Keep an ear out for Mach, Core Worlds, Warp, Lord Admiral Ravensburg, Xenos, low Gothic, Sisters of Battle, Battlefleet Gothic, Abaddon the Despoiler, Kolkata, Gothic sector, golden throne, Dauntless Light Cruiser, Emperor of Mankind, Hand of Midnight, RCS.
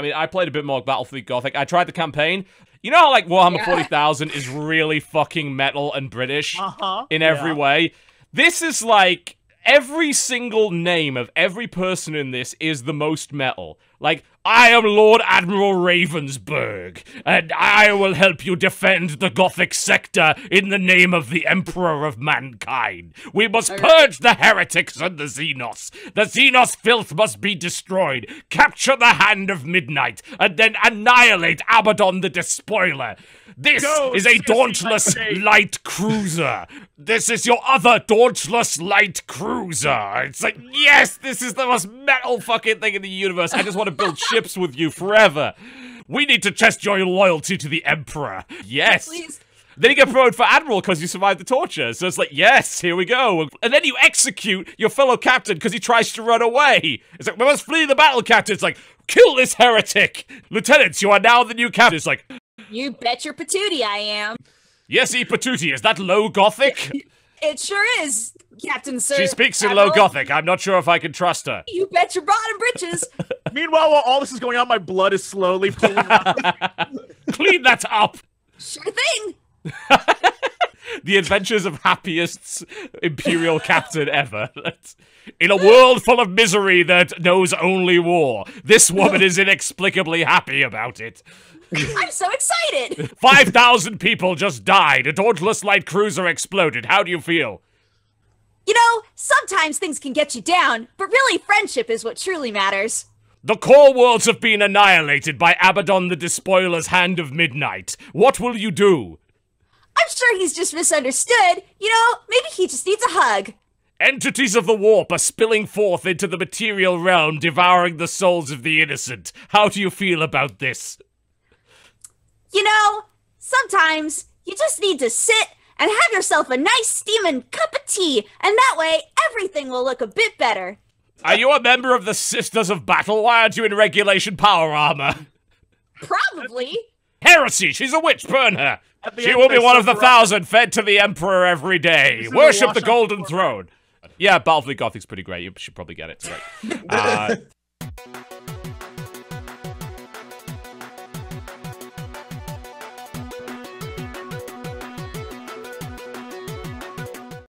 I mean, I played a bit more Battlefleet Gothic. I tried the campaign. You know how, like, Warhammer 40,000 is really fucking metal and British in every way? This is, like, every single name of every person in this is the most metal. Like, I am Lord Admiral Ravensburg, and I will help you defend the Gothic sector in the name of the Emperor of Mankind. We must purge the heretics and the Xenos. The Xenos filth must be destroyed. Capture the Hand of Midnight, and then annihilate Abaddon the Despoiler. This is a Dauntless Light Cruiser. This is your other Dauntless Light Cruiser. It's like, yes, this is the most metal fucking thing in the universe. I just want to build ships with you forever. We need to test your loyalty to the Emperor. Yes. Please. Then you get promoted for Admiral because you survived the torture. So it's like, yes, here we go. And then you execute your fellow captain because he tries to run away. It's like, we must flee the battle, Captain. It's like, kill this heretic. Lieutenants, you are now the new captain. It's like, you bet your patootie I am. Yes, E. patootie. Is that low Gothic? It sure is, Captain Sir. She speaks in low Gothic. I'm not sure if I can trust her. You bet your bottom britches. Meanwhile, while all this is going on, my blood is slowly pulling up. Clean that up. Sure thing. The adventures of happiest Imperial captain ever. In a world full of misery that knows only war, this woman is inexplicably happy about it. I'm so excited! 5,000 people just died. A Dauntless Light Cruiser exploded. How do you feel? You know, sometimes things can get you down, but really friendship is what truly matters. The Core Worlds have been annihilated by Abaddon the Despoiler's Hand of Midnight. What will you do? I'm sure he's just misunderstood. You know, maybe he just needs a hug. Entities of the Warp are spilling forth into the material realm, devouring the souls of the innocent. How do you feel about this? You know, sometimes you just need to sit and have yourself a nice steaming cup of tea, and that way everything will look a bit better. Are you a member of the Sisters of Battle? Why aren't you in regulation power armor? Probably. Heresy! She's a witch! Burn her! She will be one of the thousand fed to the Emperor every day. Worship the golden throne. Yeah, Battlefleet Gothic's pretty great. You should probably get it. Right.